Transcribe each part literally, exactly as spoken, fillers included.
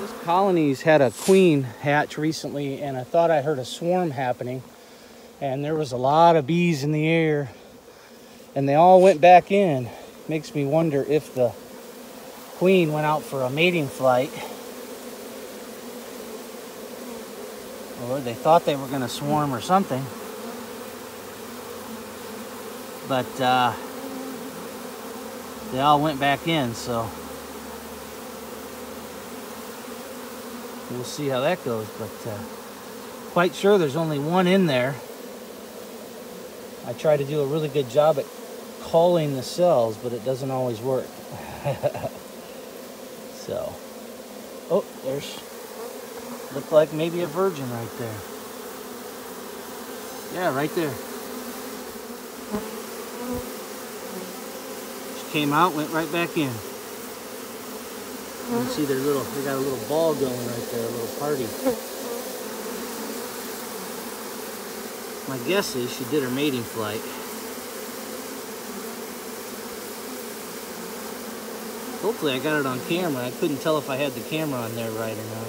This colony's had a queen hatch recently, and I thought I heard a swarm happening, and there was a lot of bees in the air, and they all went back in. Makes me wonder if the queen went out for a mating flight, or they thought they were going to swarm or something. But uh, they all went back in, so we'll see how that goes. But uh, quite sure there's only one in there. I try to do a really good job at calling the cells, but it doesn't always work. So, oh, there's, looked like maybe a virgin right there. Yeah, right there. She came out, went right back in. You can see their little, they got a little ball going right there, a little party. My guess is she did her mating flight. Hopefully I got it on camera. I couldn't tell if I had the camera on there right or not.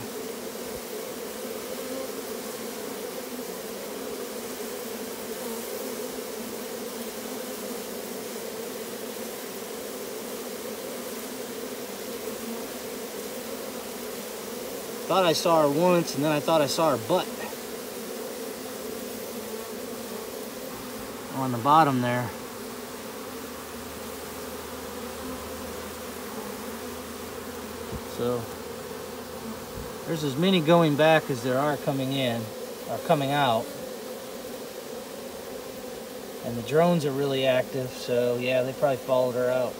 Thought I saw her once, and then I thought I saw her butt on the bottom there. So there's as many going back as there are coming in, or coming out. And the drones are really active, so yeah, they probably followed her out.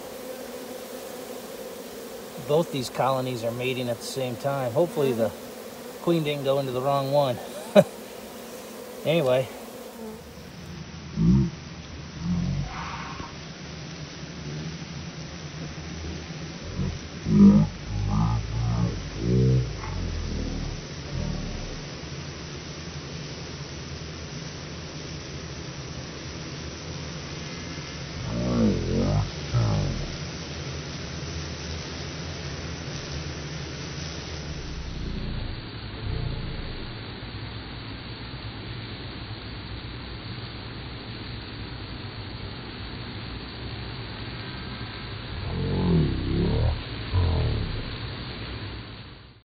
Both these colonies are mating at the same time. Hopefully the queen didn't go into the wrong one. Anyway.